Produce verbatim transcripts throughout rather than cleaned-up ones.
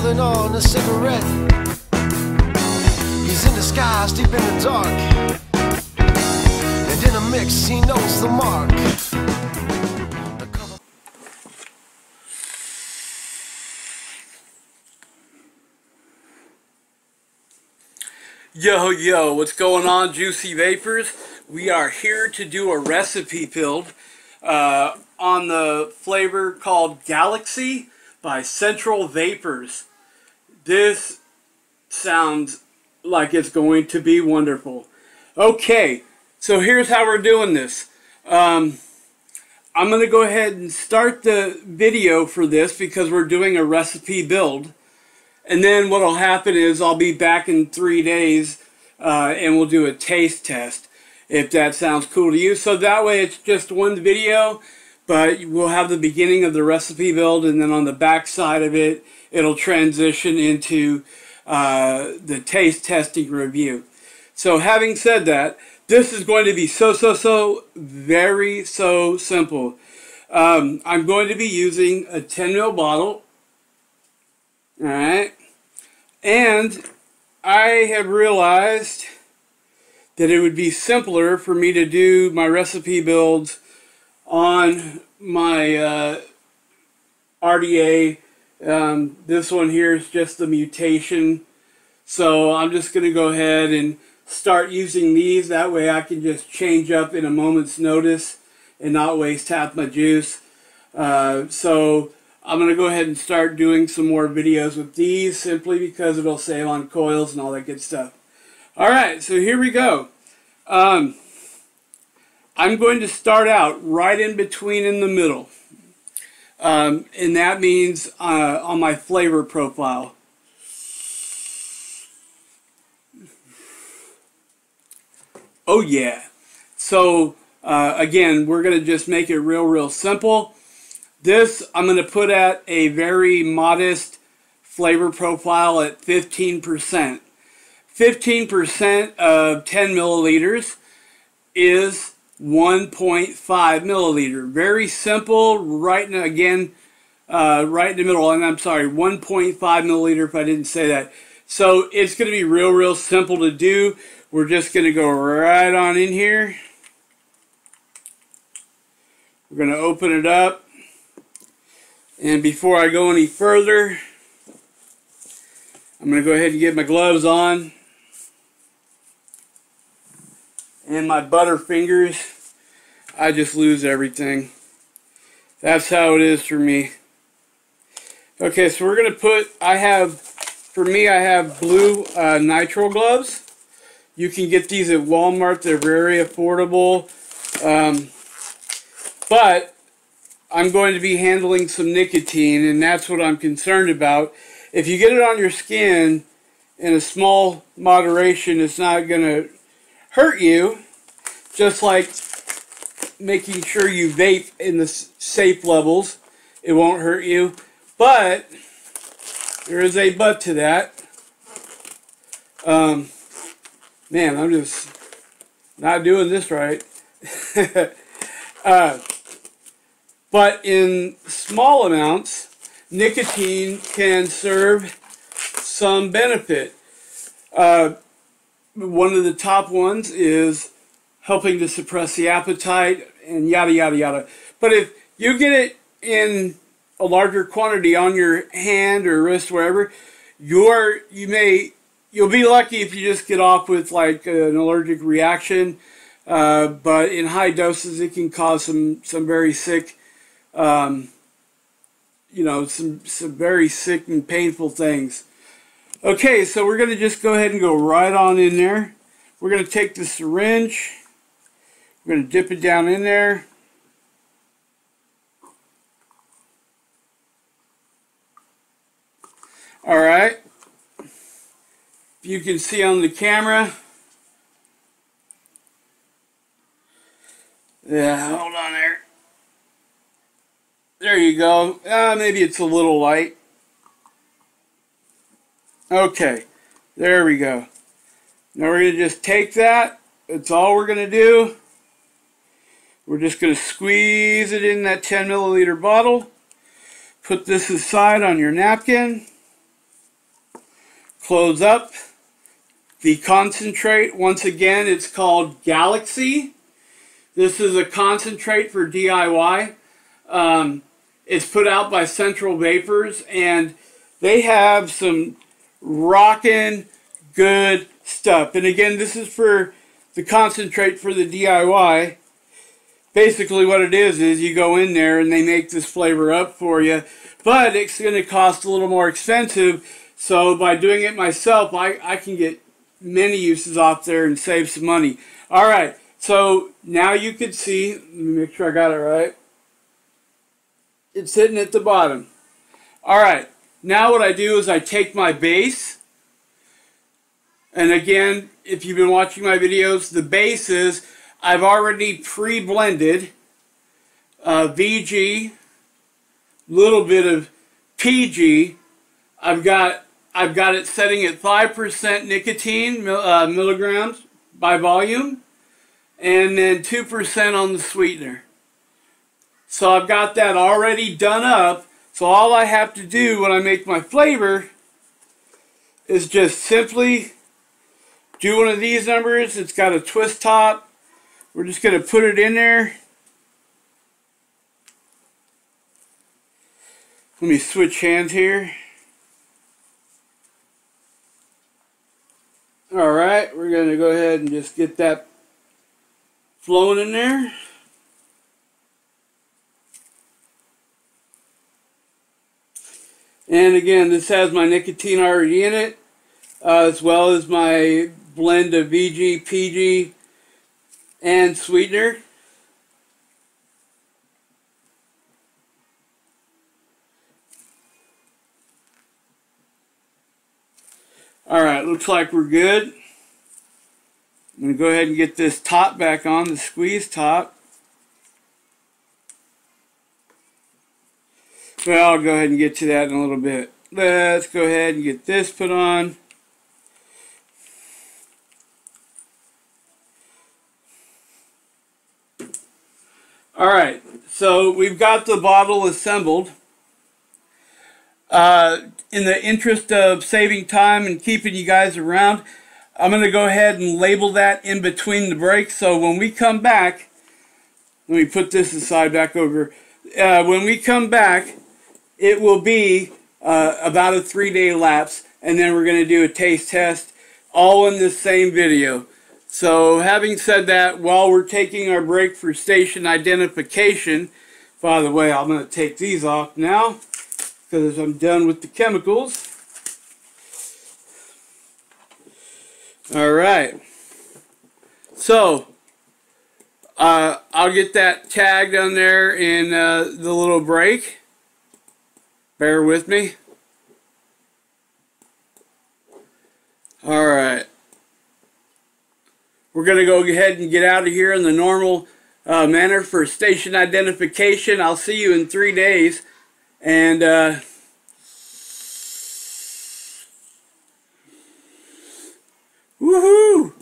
pulling on a cigarette. He's in the skies, deep in the dark, and in a mix he knows the mark. Yo, yo, what's going on, Juicy Vapors? We are here to do a recipe build uh, on the flavor called Galaxy by Central Vapors. This sounds like it's going to be wonderful. Okay, so here's how we're doing this. Um, I'm going to go ahead and start the video for this because we're doing a recipe build. And then what will happen is I'll be back in three days uh, and we'll do a taste test, if that sounds cool to you. So that way it's just one video, but we'll have the beginning of the recipe build, and then on the back side of it, it'll transition into uh, the taste testing review. So having said that, this is going to be so, so, so, very so simple. Um, I'm going to be using a ten mil bottle. Alright, and I have realized that it would be simpler for me to do my recipe builds on my uh, R D A. Um, this one here is just the mutation, so I'm just going to go ahead and start using these. That way I can just change up in a moment's notice and not waste half my juice. Uh, so I'm going to go ahead and start doing some more videos with these, simply because it'll save on coils and all that good stuff. Alright, so here we go. Um, I'm going to start out right in between in the middle. Um, and that means uh, on my flavor profile. Oh yeah. So uh, again, we're going to just make it real, real simple. This I'm going to put at a very modest flavor profile at fifteen percent. fifteen percent of ten milliliters is one point five milliliter. Very simple, right in, again, uh, right in the middle. And I'm sorry, one point five milliliter if I didn't say that. So it's going to be real, real simple to do. We're just going to go right on in here. We're going to open it up. And before I go any further, I'm going to go ahead and get my gloves on and my butter fingers. I just lose everything. That's how it is for me. Okay, so we're going to put, I have, for me, I have blue uh, nitrile gloves. You can get these at Walmart. They're very affordable. Um, but I'm going to be handling some nicotine, and that's what I'm concerned about. If you get it on your skin in a small moderation, it's not going to hurt you, just like making sure you vape in the safe levels. It won't hurt you, but there is a but to that. Um, man, I'm just not doing this right. uh, But in small amounts, nicotine can serve some benefit. Uh, one of the top ones is helping to suppress the appetite and yada, yada, yada. But if you get it in a larger quantity on your hand or wrist, wherever, you're, you may, you'll be lucky if you just get off with like an allergic reaction. Uh, but in high doses, it can cause some, some very sick Um, you know, some, some very sick and painful things. Okay, so we're going to just go ahead and go right on in there. We're going to take the syringe. We're going to dip it down in there. Alright. If you can see on the camera. Yeah, hold on there. There you go. Uh, maybe it's a little light. Okay, there we go. Now we're going to just take that. That's all we're going to do. We're just going to squeeze it in that ten milliliter bottle. Put this aside on your napkin. Close up the concentrate. Once again, it's called Galaxy. This is a concentrate for D I Y. Um, it's put out by Central Vapors, and they have some rockin' good stuff. And again, this is for the concentrate for the D I Y. Basically what it is is you go in there and they make this flavor up for you, but it's going to cost a little more expensive. So by doing it myself, I, I can get many uses off there and save some money. All right, so now you can see, let me make sure I got it right. It's sitting at the bottom. All right, now what I do is I take my base, and again, if you've been watching my videos, the base is I've already pre-blended uh, V G, little bit of P G. I've got I've got it setting at five percent nicotine uh, milligrams by volume, and then two percent on the sweetener. So I've got that already done up. So all I have to do when I make my flavor is just simply do one of these numbers. It's got a twist top. We're just going to put it in there. Let me switch hands here. All right, we're going to go ahead and just get that flowing in there. And again, this has my nicotine already in it, uh, as well as my blend of V G, P G, and sweetener. All right, looks like we're good. I'm going to go ahead and get this top back on, the squeeze top. Well, I'll go ahead and get to that in a little bit. Let's go ahead and get this put on. All right, so we've got the bottle assembled. Uh, in the interest of saving time and keeping you guys around, I'm going to go ahead and label that in between the breaks. So when we come back, let me put this aside back over. Uh, when we come back, it will be uh, about a three-day lapse, and then we're going to do a taste test all in the same video. So having said that, while we're taking our break for station identification, by the way, I'm going to take these off now because I'm done with the chemicals. All right. So uh, I'll get that tagged on there in uh, the little break. Bear with me. All right. We're going to go ahead and get out of here in the normal uh, manner for station identification. I'll see you in three days. And uh, woohoo!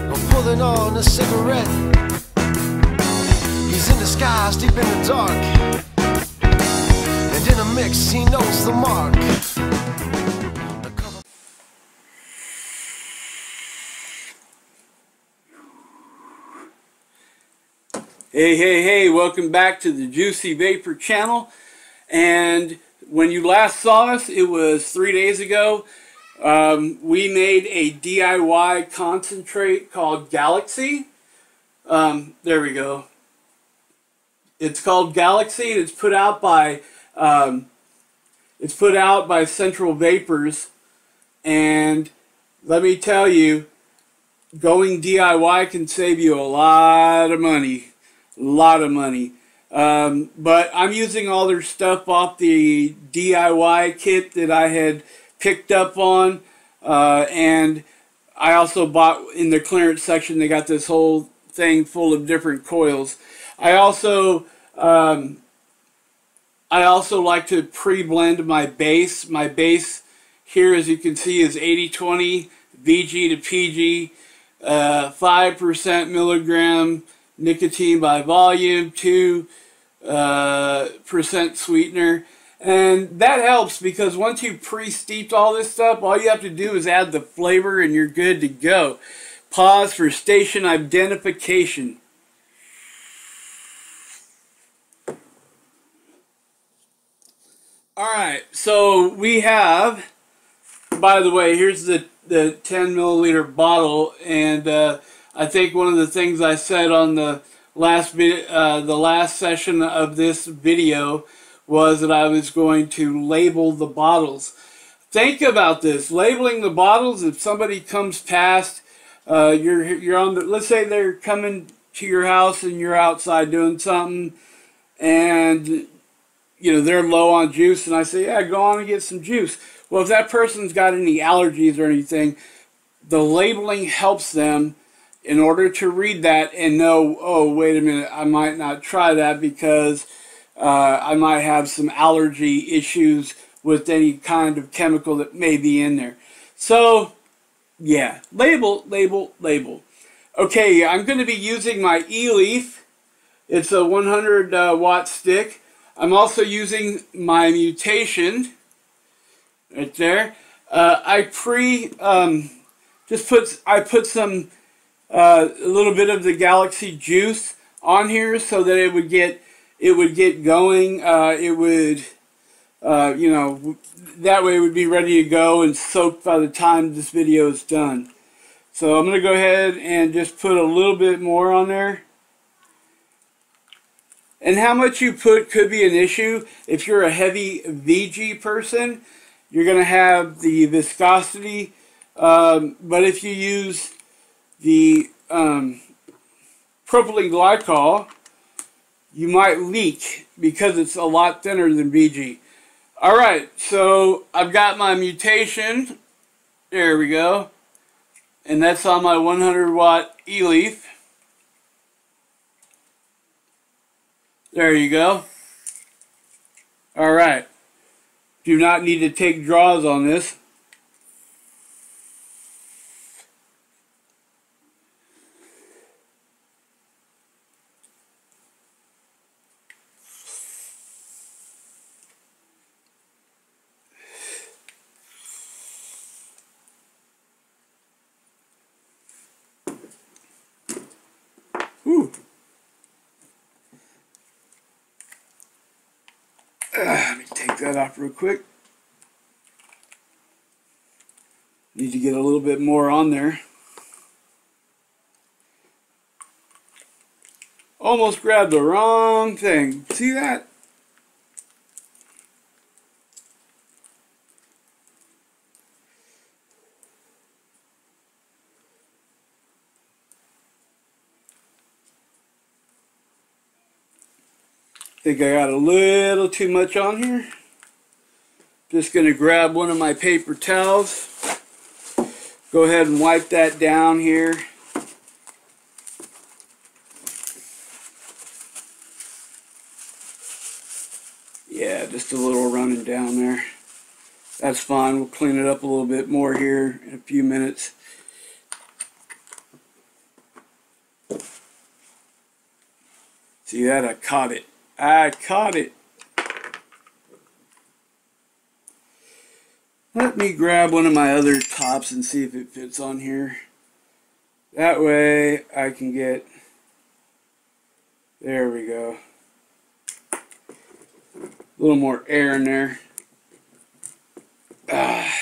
I'm pulling on a cigarette. He's in the skies, deep in the dark, and in a mix, he knows the mark. Hey, hey, hey, welcome back to the Juicy Vapor channel. And when you last saw us, it was three days ago. Um, we made a D I Y concentrate called Galaxy. Um, there we go. It's called Galaxy, and it's put out by, um, it's put out by Central Vapors. And let me tell you, going D I Y can save you a lot of money. Lot of money, um, but I'm using all their stuff off the D I Y kit that I had picked up on, uh, and I also bought in the clearance section. They got this whole thing full of different coils. I also um, I also like to pre-blend my base. My base here, as you can see, is eighty twenty V G to P G, uh, five percent milligram nicotine by volume, two percent uh, sweetener, And that helps because once you pre-steeped all this stuff, all you have to do is add the flavor and you're good to go. Pause for station identification. Alright, so we have, by the way, here's the, the ten milliliter bottle, and uh, I think one of the things I said on the last, uh, the last session of this video was that I was going to label the bottles. Think about this, labeling the bottles. If somebody comes past, uh, you're, you're on the, let's say they're coming to your house and you're outside doing something, and you know, they're low on juice, and I say, yeah, go on and get some juice. Well, if that person's got any allergies or anything, the labeling helps them in order to read that and know, oh, wait a minute, I might not try that because uh, I might have some allergy issues with any kind of chemical that may be in there. So, yeah, label, label, label. Okay, I'm going to be using my e-leaf. It's a one hundred watt uh, stick. I'm also using my mutation, right there. Uh, I pre, um, just put, I put some, uh, a little bit of the Galaxy juice on here so that it would get, it would get going. Uh, it would, uh, you know, that way it would be ready to go and soak by the time this video is done. So I'm going to go ahead and just put a little bit more on there. And how much you put could be an issue. If you're a heavy V G person, you're going to have the viscosity. Um, but if you use the um, propylene glycol, you might leak because it's a lot thinner than V G. Alright, so I've got my mutation. There we go. And that's on my one hundred watt e-leaf. There you go. All right. Do not need to take draws on this. Whew. Let me take that off real quick. Need to get a little bit more on there. Almost grabbed the wrong thing. See that? I think I got a little too much on here. Just going to grab one of my paper towels. Go ahead and wipe that down here. Yeah, just a little running down there. That's fine. We'll clean it up a little bit more here in a few minutes. See that? I caught it. I caught it. Let me grab one of my other tops and see if it fits on here. That way I can get... There we go. A little more air in there. Ah.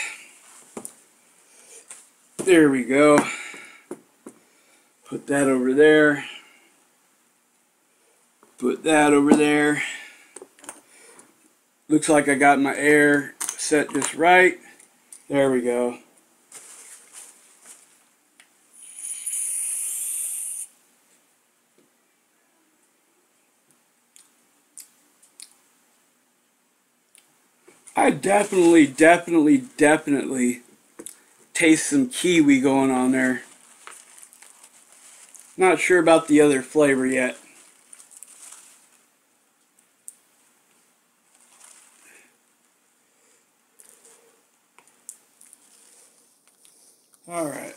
There we go. Put that over there. Put that over there. Looks like I got my air set just right. There we go. I definitely, definitely, definitely taste some kiwi going on there. Not sure about the other flavor yet. All right.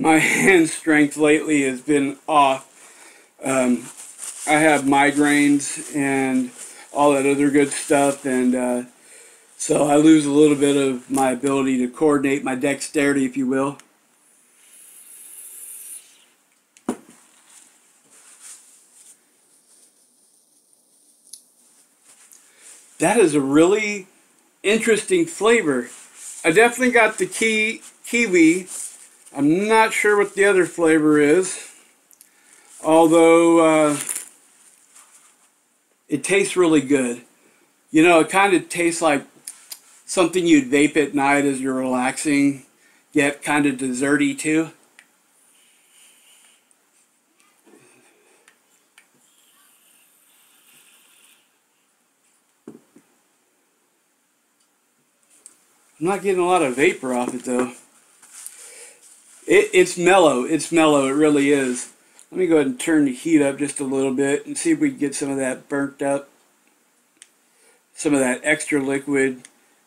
my hand strength lately has been off. Um, I have migraines and all that other good stuff, and uh, so I lose a little bit of my ability to coordinate, my dexterity, if you will. That is a really interesting flavor. I definitely got the ki kiwi. I'm not sure what the other flavor is, although uh, it tastes really good. You know, it kind of tastes like something you'd vape at night as you're relaxing, yet kind of desserty too. I'm not getting a lot of vapor off it though. It, it's mellow. It's mellow. It really is. Let me go ahead and turn the heat up just a little bit and see if we can get some of that burnt up, some of that extra liquid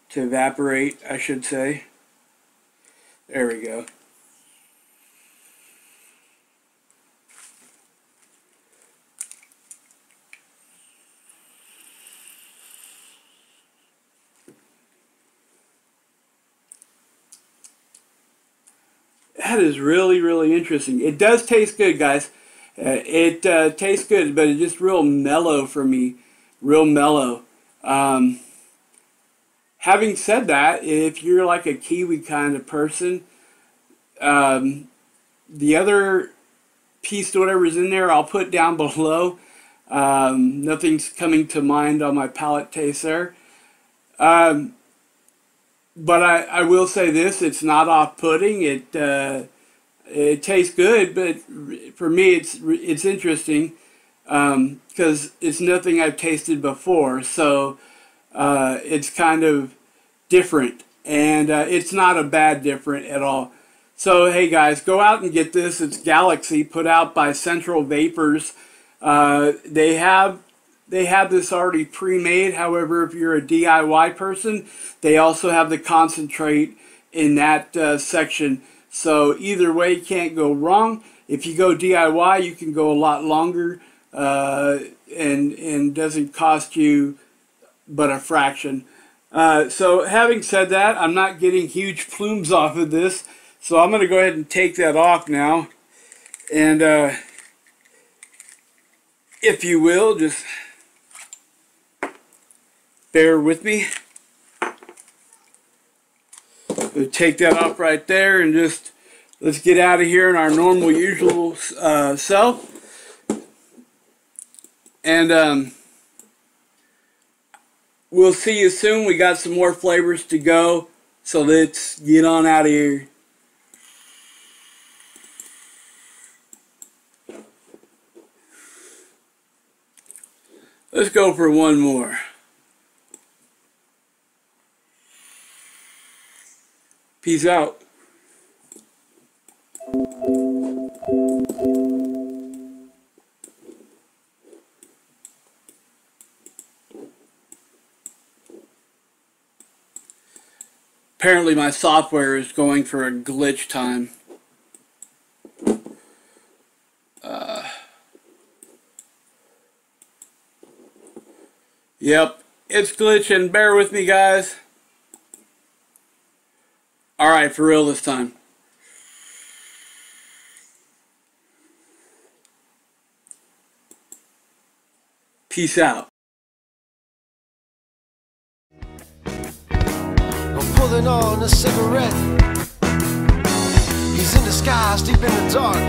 to evaporate, I should say. There we go. That is really, really interesting. It does taste good, guys. Uh, it uh, tastes good, but it's just real mellow for me. Real mellow. Um, having said that, if you're like a kiwi kind of person, um, the other piece to whatever's in there, I'll put down below. Um, nothing's coming to mind on my palate taste there. Um, But I, I will say this, it's not off-putting. It uh, it tastes good, but for me it's it's interesting because um, it's nothing I've tasted before. So uh, it's kind of different, and uh, it's not a bad different at all. So hey guys, go out and get this. It's Galaxy, put out by Central Vapors. Uh, they have. They have this already pre-made. However, if you're a D I Y person, they also have the concentrate in that uh, section. So either way, can't go wrong. If you go D I Y, you can go a lot longer uh, and, and doesn't cost you but a fraction. Uh, so having said that, I'm not getting huge plumes off of this. So I'm going to go ahead and take that off now. And uh, if you will, just... bear with me. We'll take that off right there and just let's get out of here in our normal usual uh, self. And um, we'll see you soon. We got some more flavors to go. So let's get on out of here. Let's go for one more. Peace out. Apparently my software is going for a glitch time. Uh, yep, it's glitching. Bear with me, guys. All right, for real this time. Peace out. I'm pulling on a cigarette. He's in the skies, deep in the dark.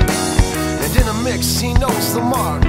And in a mix, he knows the mark.